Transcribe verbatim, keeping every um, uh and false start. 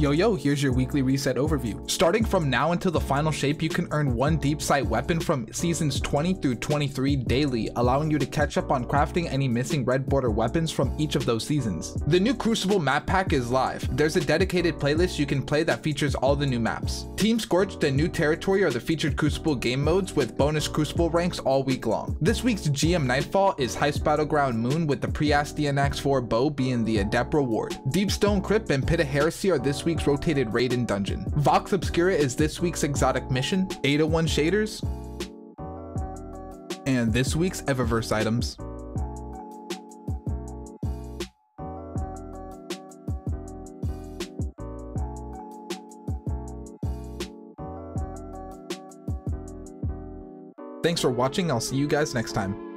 Yo yo, here's your weekly reset overview. Starting from now until the final shape, you can earn one deep sight weapon from seasons twenty through twenty-three daily, allowing you to catch up on crafting any missing red border weapons from each of those seasons. The new Crucible map pack is live. There's a dedicated playlist you can play that features all the new maps. Team Scorched and New Territory are the featured Crucible game modes with bonus Crucible ranks all week long. This week's G M Nightfall is Heist Battleground Moon, with the Prias D N X four bow being the adept reward. Deep Stone Crypt and Pit of Heresy are this week's week's rotated raid and dungeon. Vox Obscura is this week's exotic mission, Ada one shaders, and this week's Eververse items. Thanks for watching, I'll see you guys next time.